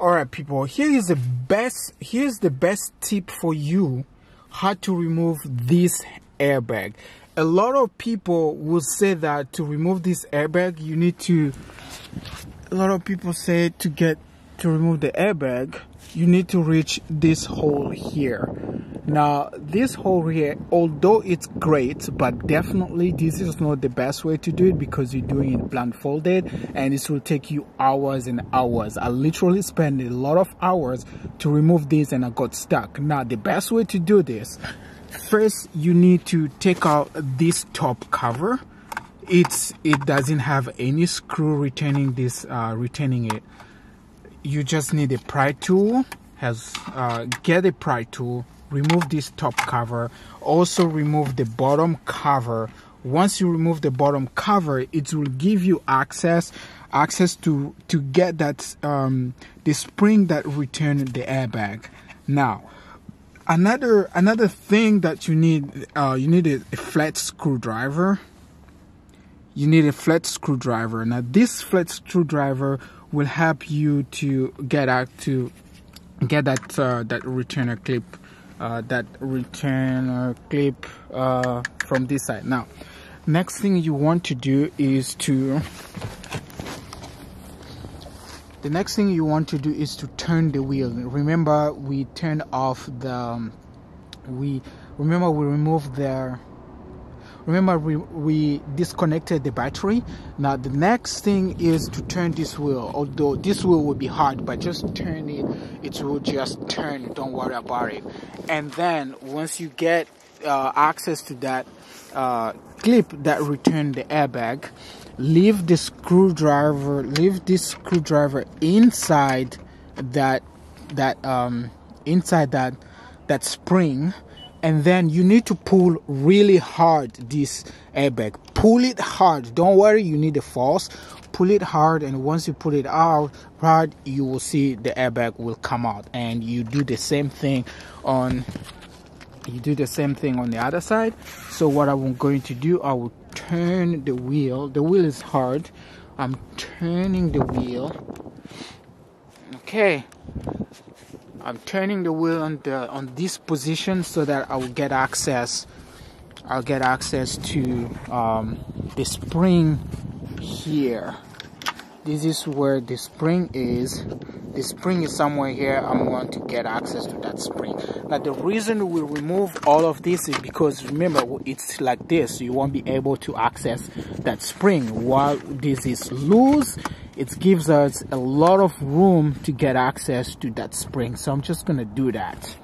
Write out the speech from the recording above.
Alright people, here's the best tip for you how to remove this airbag. A lot of people will say that to remove this airbag you need to, a lot of people say to remove the airbag you need to reach this hole here. Now this hole here, although it's great, but definitely this is not the best way to do it because you're doing it blindfolded and it will take you hours and hours. I literally spent a lot of hours to remove this and I got stuck. Now the best way to do this, first you need to take out this top cover. It doesn't have any screw retaining this retaining it. You just need a pry tool. Get a pry tool. Remove this top cover, also remove the bottom cover. Once you remove the bottom cover, it will give you access to get that the spring that returned the airbag. Now another thing that you need a flat screwdriver. You need a flat screwdriver. Now this flat screwdriver will help you to get that that returner clip. From this side. Now, next thing you want to do is to turn the wheel. Remember, we turned off the we disconnected the battery. Now the next thing is to turn this wheel. Although this wheel will be hard, but just turn it. It will just turn. Don't worry about it. And then once you get access to that clip that returned the airbag, leave this screwdriver inside that spring. And then you need to pull really hard this airbag. Pull it hard. Don't worry, you need a force. Pull it hard, and once you pull it out hard, you will see the airbag will come out. And you do the same thing on the other side. So what I'm going to do, I will turn the wheel. The wheel is hard. I'm turning the wheel. Okay. I'm turning the wheel on this position so that I will get access. I'll get access to the spring here. This is where the spring is. The spring is somewhere here. I'm going to get access to that spring. Now the reason we remove all of this is because, remember, it's like this. You won't be able to access that spring. While this is loose, it gives us a lot of room to get access to that spring. So I'm just going to do that.